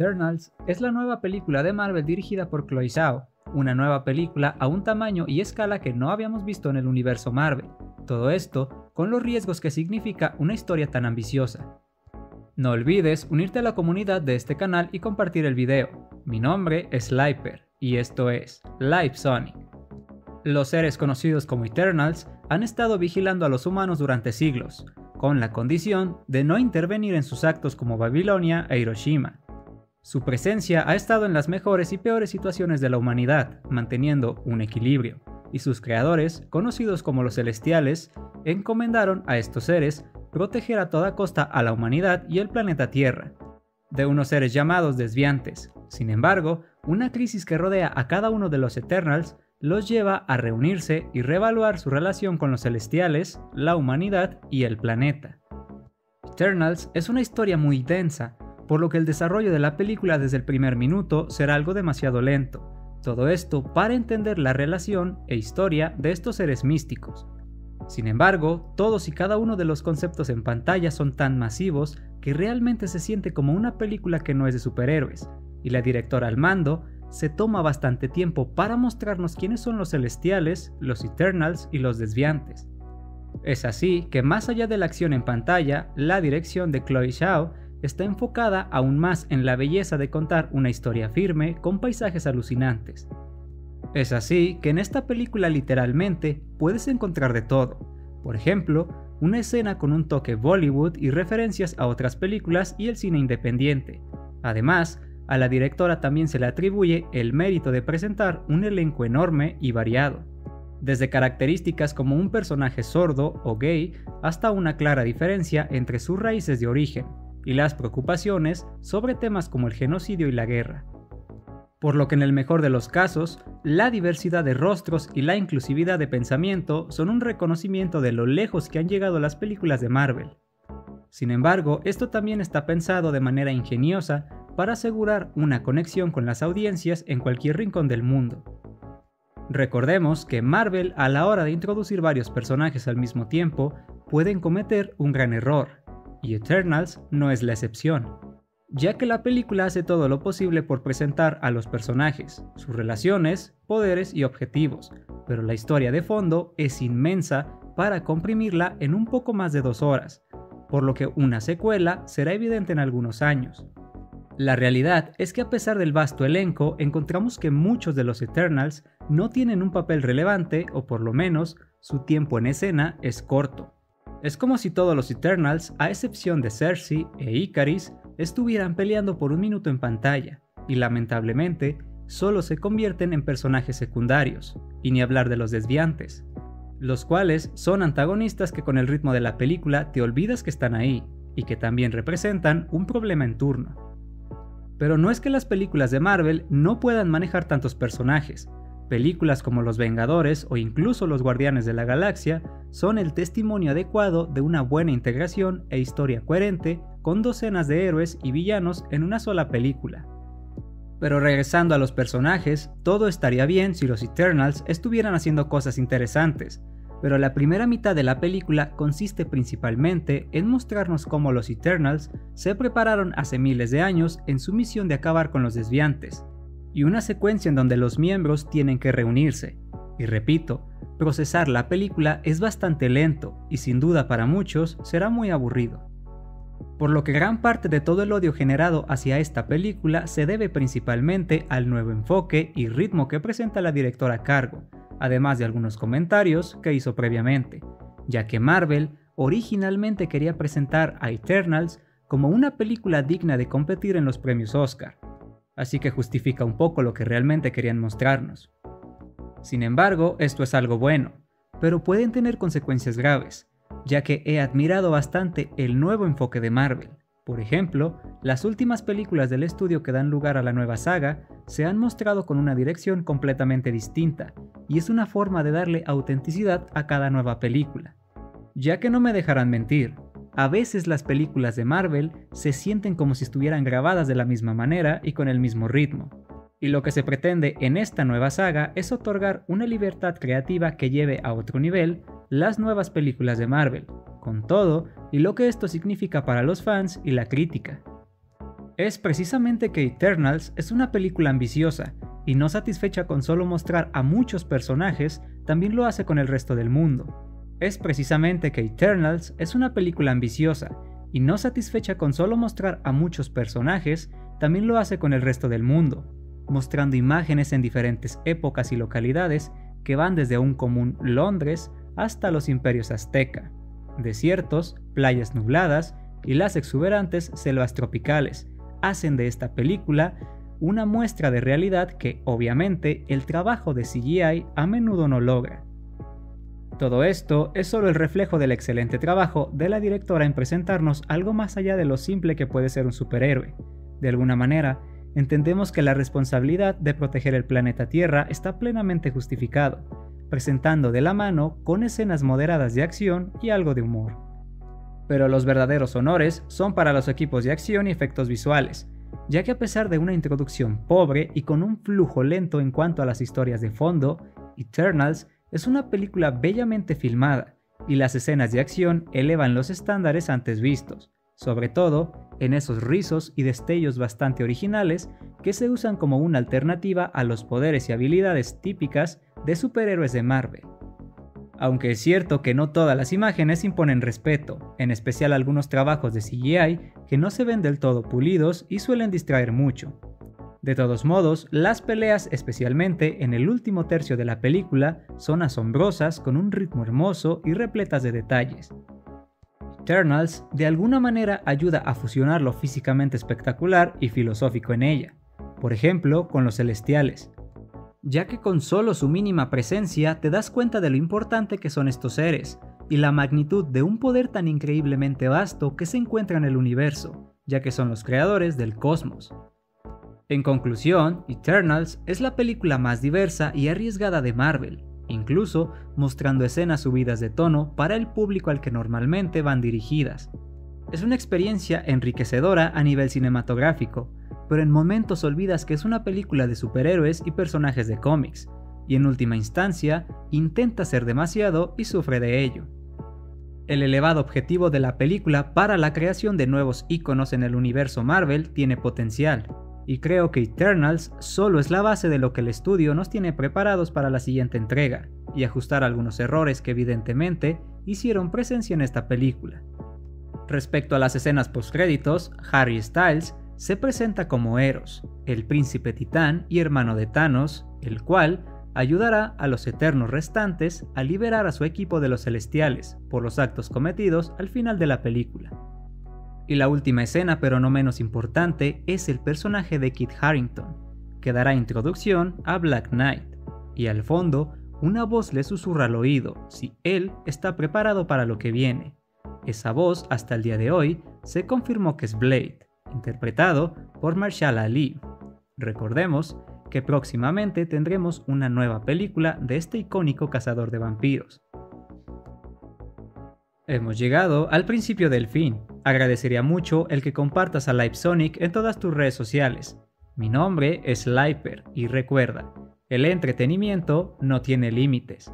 Eternals es la nueva película de Marvel dirigida por Chloe Zhao, una nueva película a un tamaño y escala que no habíamos visto en el universo Marvel, todo esto con los riesgos que significa una historia tan ambiciosa. No olvides unirte a la comunidad de este canal y compartir el video. Mi nombre es Lyper y esto es Lypsonic. Los seres conocidos como Eternals han estado vigilando a los humanos durante siglos, con la condición de no intervenir en sus actos como Babilonia e Hiroshima. Su presencia ha estado en las mejores y peores situaciones de la humanidad, manteniendo un equilibrio, y sus creadores, conocidos como los Celestiales, encomendaron a estos seres proteger a toda costa a la humanidad y el planeta Tierra, de unos seres llamados desviantes. Sin embargo, una crisis que rodea a cada uno de los Eternals los lleva a reunirse y reevaluar su relación con los Celestiales, la humanidad y el planeta. Eternals es una historia muy densa, por lo que el desarrollo de la película desde el primer minuto será algo demasiado lento, todo esto para entender la relación e historia de estos seres místicos. Sin embargo, todos y cada uno de los conceptos en pantalla son tan masivos que realmente se siente como una película que no es de superhéroes, y la directora al mando se toma bastante tiempo para mostrarnos quiénes son los Celestiales, los Eternals y los Desviantes. Es así que más allá de la acción en pantalla, la dirección de Chloe Zhao está enfocada aún más en la belleza de contar una historia firme con paisajes alucinantes. Es así que en esta película literalmente puedes encontrar de todo, por ejemplo, una escena con un toque Bollywood y referencias a otras películas y el cine independiente. Además, a la directora también se le atribuye el mérito de presentar un elenco enorme y variado, desde características como un personaje sordo o gay hasta una clara diferencia entre sus raíces de origen y las preocupaciones sobre temas como el genocidio y la guerra. Por lo que en el mejor de los casos, la diversidad de rostros y la inclusividad de pensamiento son un reconocimiento de lo lejos que han llegado las películas de Marvel. Sin embargo, esto también está pensado de manera ingeniosa para asegurar una conexión con las audiencias en cualquier rincón del mundo. Recordemos que Marvel, a la hora de introducir varios personajes al mismo tiempo, pueden cometer un gran error, y Eternals no es la excepción, ya que la película hace todo lo posible por presentar a los personajes, sus relaciones, poderes y objetivos, pero la historia de fondo es inmensa para comprimirla en un poco más de 2 horas, por lo que una secuela será evidente en algunos años. La realidad es que a pesar del vasto elenco, encontramos que muchos de los Eternals no tienen un papel relevante, o por lo menos, su tiempo en escena es corto. Es como si todos los Eternals, a excepción de Cersei e Icaris, estuvieran peleando por un minuto en pantalla, y lamentablemente, solo se convierten en personajes secundarios, y ni hablar de los desviantes, los cuales son antagonistas que con el ritmo de la película te olvidas que están ahí, y que también representan un problema en turno. Pero no es que las películas de Marvel no puedan manejar tantos personajes. Películas como Los Vengadores o incluso Los Guardianes de la Galaxia son el testimonio adecuado de una buena integración e historia coherente con docenas de héroes y villanos en una sola película. Pero regresando a los personajes, todo estaría bien si los Eternals estuvieran haciendo cosas interesantes, pero la primera mitad de la película consiste principalmente en mostrarnos cómo los Eternals se prepararon hace miles de años en su misión de acabar con los desviantes, y una secuencia en donde los miembros tienen que reunirse. Y repito, procesar la película es bastante lento y sin duda para muchos será muy aburrido. Por lo que gran parte de todo el odio generado hacia esta película se debe principalmente al nuevo enfoque y ritmo que presenta la directora a cargo, además de algunos comentarios que hizo previamente, ya que Marvel originalmente quería presentar a Eternals como una película digna de competir en los premios Oscar, así que justifica un poco lo que realmente querían mostrarnos. Sin embargo, esto es algo bueno, pero pueden tener consecuencias graves, ya que he admirado bastante el nuevo enfoque de Marvel. Por ejemplo, las últimas películas del estudio que dan lugar a la nueva saga se han mostrado con una dirección completamente distinta, y es una forma de darle autenticidad a cada nueva película. Ya que no me dejarán mentir, a veces las películas de Marvel se sienten como si estuvieran grabadas de la misma manera y con el mismo ritmo, y lo que se pretende en esta nueva saga es otorgar una libertad creativa que lleve a otro nivel las nuevas películas de Marvel, con todo y lo que esto significa para los fans y la crítica. es precisamente que Eternals es una película ambiciosa, y no satisfecha con solo mostrar a muchos personajes, también lo hace con el resto del mundo. Es precisamente que Eternals es una película ambiciosa, y no satisfecha con solo mostrar a muchos personajes, también lo hace con el resto del mundo, mostrando imágenes en diferentes épocas y localidades que van desde un común Londres hasta los imperios azteca, desiertos, playas nubladas y las exuberantes selvas tropicales, hacen de esta película una muestra de realidad que obviamente el trabajo de CGI a menudo no logra. Todo esto es solo el reflejo del excelente trabajo de la directora en presentarnos algo más allá de lo simple que puede ser un superhéroe. De alguna manera, entendemos que la responsabilidad de proteger el planeta Tierra está plenamente justificado, presentando de la mano con escenas moderadas de acción y algo de humor. Pero los verdaderos honores son para los equipos de acción y efectos visuales, ya que a pesar de una introducción pobre y con un flujo lento en cuanto a las historias de fondo, Eternals es una película bellamente filmada, y las escenas de acción elevan los estándares antes vistos, sobre todo en esos rizos y destellos bastante originales que se usan como una alternativa a los poderes y habilidades típicas de superhéroes de Marvel. Aunque es cierto que no todas las imágenes imponen respeto, en especial algunos trabajos de CGI que no se ven del todo pulidos y suelen distraer mucho. De todos modos, las peleas, especialmente en el último tercio de la película, son asombrosas, con un ritmo hermoso y repletas de detalles. Eternals de alguna manera ayuda a fusionar lo físicamente espectacular y filosófico en ella, por ejemplo con los Celestiales, ya que con solo su mínima presencia te das cuenta de lo importante que son estos seres y la magnitud de un poder tan increíblemente vasto que se encuentra en el universo, ya que son los creadores del cosmos. En conclusión, Eternals es la película más diversa y arriesgada de Marvel, incluso mostrando escenas subidas de tono para el público al que normalmente van dirigidas. Es una experiencia enriquecedora a nivel cinematográfico, pero en momentos olvidas que es una película de superhéroes y personajes de cómics, y en última instancia intenta ser demasiado y sufre de ello. El elevado objetivo de la película para la creación de nuevos íconos en el universo Marvel tiene potencial, y creo que Eternals solo es la base de lo que el estudio nos tiene preparados para la siguiente entrega, y ajustar algunos errores que evidentemente hicieron presencia en esta película. Respecto a las escenas postcréditos, Harry Styles se presenta como Eros, el príncipe titán y hermano de Thanos, el cual ayudará a los eternos restantes a liberar a su equipo de los Celestiales por los actos cometidos al final de la película. Y la última escena, pero no menos importante, es el personaje de Kit Harrington, que dará introducción a Black Knight, y al fondo, una voz le susurra al oído si él está preparado para lo que viene. Esa voz, hasta el día de hoy, se confirmó que es Blade, interpretado por Marshall Ali. Recordemos que próximamente tendremos una nueva película de este icónico cazador de vampiros. Hemos llegado al principio del fin. Agradecería mucho el que compartas a Lypsonic en todas tus redes sociales. Mi nombre es Lyper y recuerda, el entretenimiento no tiene límites.